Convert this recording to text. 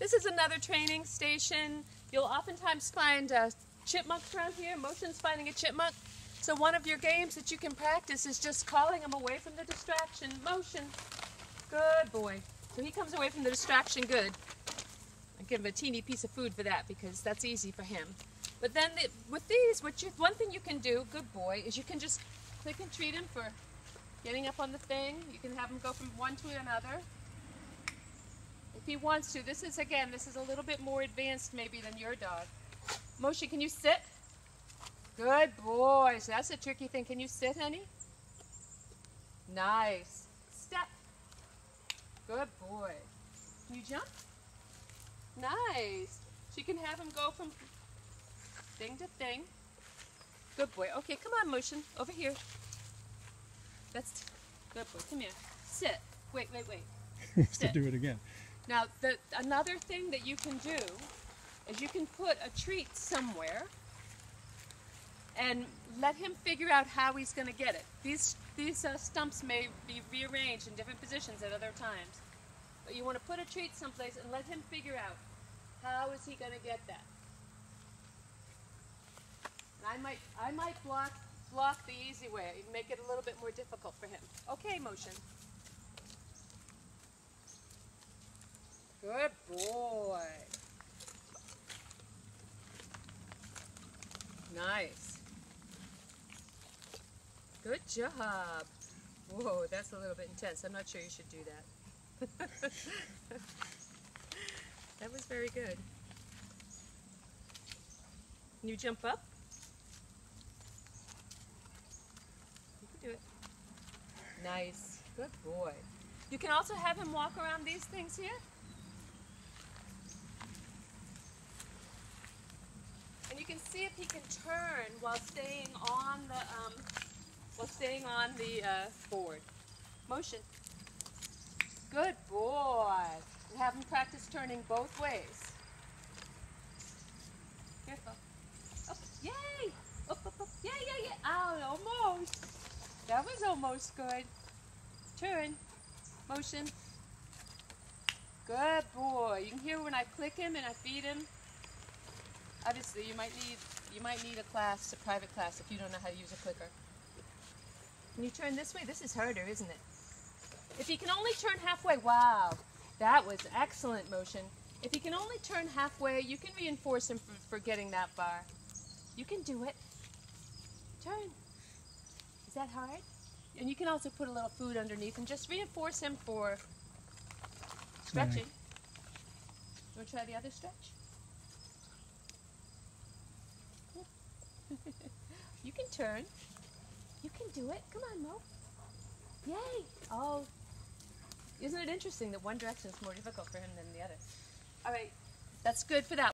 This is another training station. You'll oftentimes find chipmunks around here. Motion's finding a chipmunk. So one of your games that you can practice is just calling him away from the distraction. Motion. Good boy. So he comes away from the distraction good. I give him a teeny piece of food for that because that's easy for him. But then with these, one thing you can do, good boy, is you can just click and treat him for getting up on the thing. You can have him go from one to another. If he wants to, this is a little bit more advanced maybe than your dog. Moshi, can you sit? Good boy. So that's a tricky thing. Can you sit, honey? Nice. Step. Good boy. Can you jump? Nice. So you can have him go from thing to thing. Good boy. Okay, come on, Motion. Over here. That's good boy. Come here. Sit. Wait, wait, wait. You have to do it again. Now, another thing that you can do is you can put a treat somewhere and let him figure out how he's going to get it. These stumps may be rearranged in different positions at other times. But you want to put a treat someplace and let him figure out how is he going to get that. And I might block the easy way and make it a little bit more difficult for him. Okay, Motion. Good boy. Nice. Good job. Whoa, that's a little bit intense. I'm not sure you should do that. That was very good. Can you jump up? You can do it. Nice. Good boy. You can also have him walk around these things here. You can see if he can turn while staying on the board. Motion. Good boy. And have him practice turning both ways. Careful. Up. Yay! Up, up, up. Yeah, yeah, yeah. Ow, almost. That was almost good. Turn. Motion. Good boy. You can hear when I click him and I feed him. Obviously, you might need a class, a private class, if you don't know how to use a clicker. Can you turn this way? This is harder, isn't it? If he can only turn halfway, wow, that was excellent, Motion. If he can only turn halfway, you can reinforce him for getting that far. You can do it. Turn. Is that hard? And you can also put a little food underneath and just reinforce him for stretching. You want to try the other stretch? You can turn. You can do it. Come on, Mo. Yay! Oh, isn't it interesting that one direction is more difficult for him than the other? All right, that's good for that.